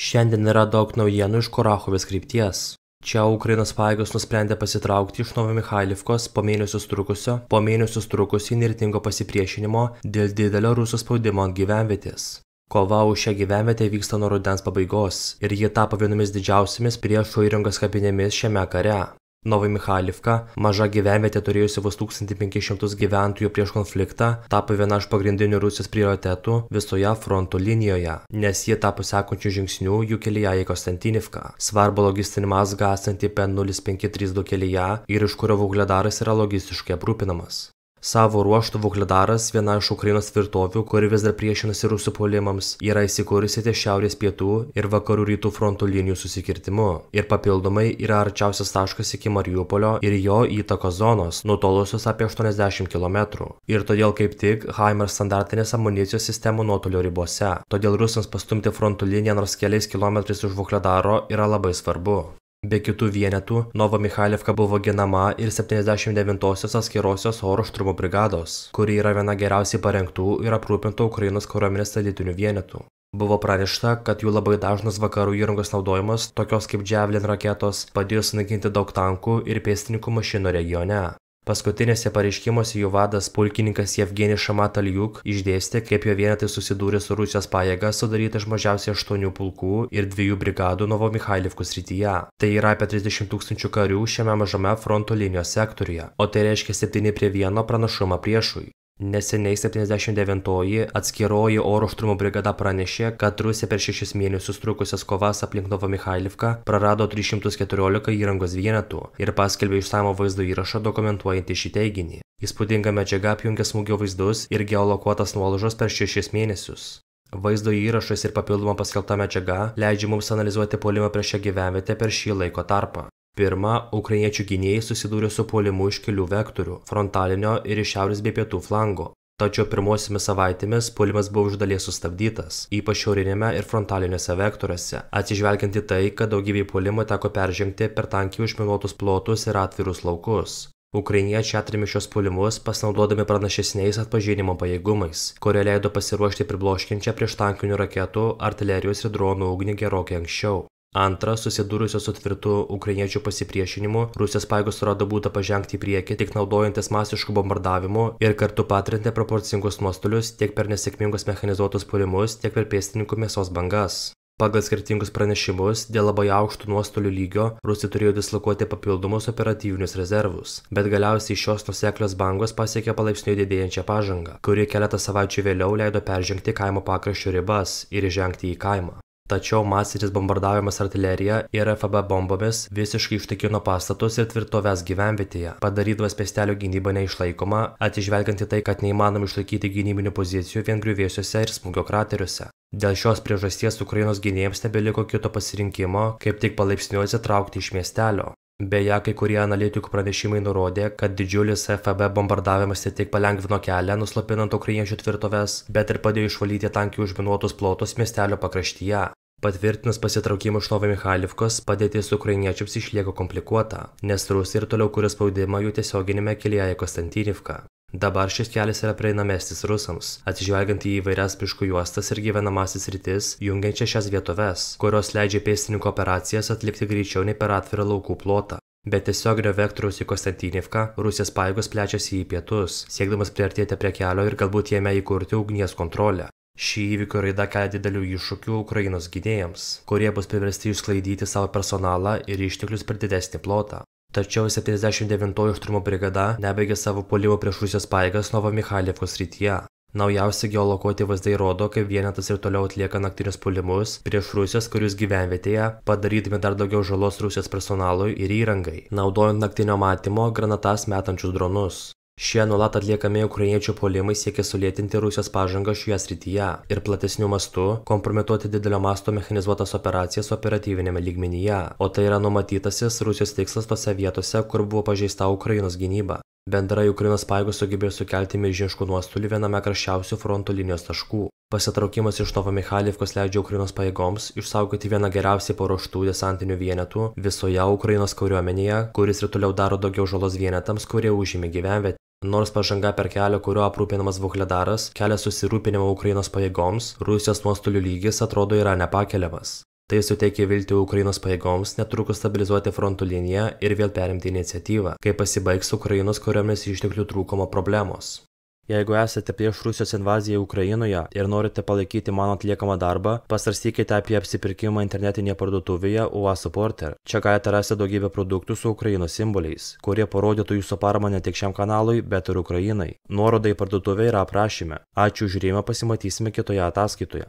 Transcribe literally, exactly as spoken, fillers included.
Šiandien yra daug naujienų iš Kurakhovės krypties. Čia Ukrainos pajėgos nusprendė pasitraukti iš Novomykhailivkos po mėnesius trukusio, po mėnesius trukusio įnirtingo pasipriešinimo dėl didelio rusų spaudimo ant gyvenvietės. Kova už šią gyvenvietę vyksta nuo rudens pabaigos ir ji tapo vienomis didžiausiamis priešo įrangos kapinėmis šiame kare. Novomykhailivka, maža gyvenvietė turėjusi vos tūkstantį penkis šimtus gyventojų prieš konfliktą, tapo viena iš pagrindinių Rusijos prioritetų visoje fronto linijoje, nes jie tapo sekančių žingsnių jų kelyje į Kostiantynivką, svarbų logistinį mazgą esantį P nulis penki trys du kelyje ir iš kurio Vuhledaras yra logistiškai aprūpinamas. Savo ruoštų Vuhledaras, viena iš Ukrainos tvirtovių, kuri vis dar priešinasi rusų puolimams, yra įsikūrusi ties šiaurės pietų ir vakarų rytų fronto linijų susikirtimu ir papildomai yra arčiausias taškas iki Mariupolio ir jo įtakos zonos, nutolusios apie aštuoniasdešimt kilometrų. Ir todėl kaip tik HIMARS standartinės amunicijos sistemų nuotolio ribose. Todėl rusams pastumti fronto liniją nors keliais kilometrais už Vuhledaro yra labai svarbu. Be kitų vienetų, Novomykhailivka buvo ginama ir septyniasdešimt devinosios atskirosios oro šturmo brigados, kuri yra viena geriausiai parengtų ir aprūpintų Ukrainos kariuomenės elitinių vienetų. Buvo pranešta, kad jų labai dažnas vakarų įrangos naudojimas, tokios kaip Javelin raketos, padėjo sunaikinti daug tankų ir pėstininkų mašinų regione. Paskutinėse pareiškimuose jų vadas pulkininkas Yevgeny Shamatalyuk išdėstė, kaip jo vienetai susidūrė su Rusijos pajėga sudaryti iš mažiausiai aštuonių pulkų ir dviejų brigadų Novomykhailivkos srityje. Tai yra apie trisdešimt tūkstančių karių šiame mažame fronto linijos sektoriuje, o tai reiškia septyni prie vieno pranašumą priešui. Neseniai septyniasdešimt devintoji atskiroji oro šturmo brigada pranešė, kad Rusija per šešis mėnesius trukusias kovas aplink Novomykhailivką prarado tris šimtus keturiolika įrangos vienetų ir paskelbė išsamų vaizdo įrašą dokumentuojantį šį teiginį. Įspūdinga medžiaga apjungia smūgio vaizdus ir geolokuotas nuolaužas per šešis mėnesius. Vaizdo įrašas ir papildoma paskelbta medžiaga leidžia mums analizuoti puolimą prieš šią gyvenvietę per šį laiko tarpą. Pirma, ukrainiečių gynėjai susidūrė su puolimu iš kelių vektorių – frontalinio ir iš šiaurės bei pietų flango. Tačiau pirmosiomis savaitėmis puolimas buvo iš dalies sustabdytas, ypač šiauriniame ir frontaliniuose vektoriuose, atsižvelgiant į tai, kad daugybei puolimo teko peržengti per tankiai užminuotus plotus ir atvirus laukus. Ukrainiečiai atrėmė šios puolimus pasinaudodami pranašesniais atpažinimo pajėgumais, kurie leido pasiruošti pribloškiančią prieš tankinių raketų, artilerijos ir dronų ugnį gerokai anksčiau. Antra, susidūrusios su tvirtu ukrainiečių pasipriešinimu, Rusijos pajėgos surado būdą pažengti į priekį tik naudojantis masiškų bombardavimų ir kartu patirinti proporcingus nuostolius tiek per nesėkmingus mechanizuotus puolimus, tiek per pėstininkų mėsos bangas. Pagal skirtingus pranešimus, dėl labai aukštų nuostolių lygio, Rusija turėjo dislokuoti papildomus operatyvinius rezervus, bet galiausiai šios nuseklios bangos pasiekė palaipsniui didėjančią pažangą, kuri keletą savaičių vėliau leido peržengti kaimo pakraščių ribas ir įžengti į kaimą. Tačiau masinis bombardavimas artilerija ir F B bombomis visiškai ištikino pastatus ir tvirtoves gyvenvietėje, padarydamas miestelio gynybą neišlaikomą, atsižvelgiant į tai, kad neįmanoma išlaikyti gynybinių pozicijų vien griuvėsiuose ir smūgio krateriuose. Dėl šios priežasties Ukrainos gynėjams nebeliko kito pasirinkimo, kaip tik palaipsniui atsitraukti iš miestelio. Beje, kai kurie analitikų pranešimai nurodė, kad didžiulis F B bombardavimas ne tik palengvino kelią, nuslopinant ukrainiečių tvirtoves, bet ir padėjo išvalyti tankiai užminuotus plotus miestelio pakraštyje. Patvirtinus pasitraukimą iš Novomykhailivkos, padėtis ukrainiečiams išlieka komplikuota, nes rusai ir toliau kuria spaudimą jų tiesioginėme kelyje į Kostiantynivką. Dabar šis kelias yra prieinamesnis rusams, atsižvelgiant į įvairias miškų juostas ir gyvenamasis sritis, jungiančią šias vietoves, kurios leidžia pėstininkų operacijas atlikti greičiau nei per atvirą laukų plotą. Bet tiesioginio vektoriaus į Kostiantynivką Rusijos pajėgos plečiasi į pietus, siekdamas priartėti prie kelio ir galbūt jame įkurti ugnies kontrolę. Šį įvykių raida kelia didelių iššūkių Ukrainos gynėjams, kurie bus priversti išsklaidyti savo personalą ir išteklius per didesnį plotą. Tačiau septyniasdešimt devintoji šturmo brigada nebaigė savo puolimo prieš Rusijos pajėgas Novomykhailivkos srityje. Naujausi geolokuoti vaizdai rodo, kaip vienetas ir toliau atlieka naktinius puolimus prieš Rusijos karius gyvenvietėje, padarydami dar daugiau žalos Rusijos personalui ir įrangai, naudojant naktinio matymo granatas metančius dronus. Šie nuolat atliekami ukrainiečių puolimai siekia sulėtinti Rusijos pažangą šioje srityje ir platesniu mastu kompromituoti didelio masto mechanizuotas operacijas operatyvinėme lygmenyje, o tai yra numatytasis Rusijos tikslas tose vietose, kur buvo pažeista Ukrainos gynyba. Bendrai Ukrainos pajėgos sugebėjo sukelti milžiniškų nuostolių viename karščiausių fronto linijos taškų. Pasitraukimas iš Novomykhailivkos leidžia Ukrainos pajėgoms išsaugoti vieną geriausiai paruoštų desantinių vienetų visoje Ukrainos kariuomenėje, kuris ir toliau daro daugiau žalos vienetams, kurie užėmė gyvenvietę. Nors pažanga per kelią, kuriuo aprūpinamas Vuhledaras, kelia susirūpinimą Ukrainos pajėgoms, Rusijos nuostolių lygis atrodo yra nepakeliamas. Tai suteikė viltį Ukrainos pajėgoms netrukus stabilizuoti fronto liniją ir vėl perimti iniciatyvą, kai pasibaigs Ukrainos kuriomis išteklių trūkumo problemos. Jeigu esate prieš Rusijos invaziją Ukrainoje ir norite palaikyti mano atliekamą darbą, pasvarstykite apie apsipirkimą internetinėje parduotuvėje U A Supporter. Čia galite rasti daugybę produktų su Ukrainos simboliais, kurie parodytų jūsų paramą ne tik šiam kanalui, bet ir Ukrainai. Nuoroda į parduotuvę yra aprašyme. Ačiū už žiūrėjimą, pasimatysime kitoje ataskaitoje.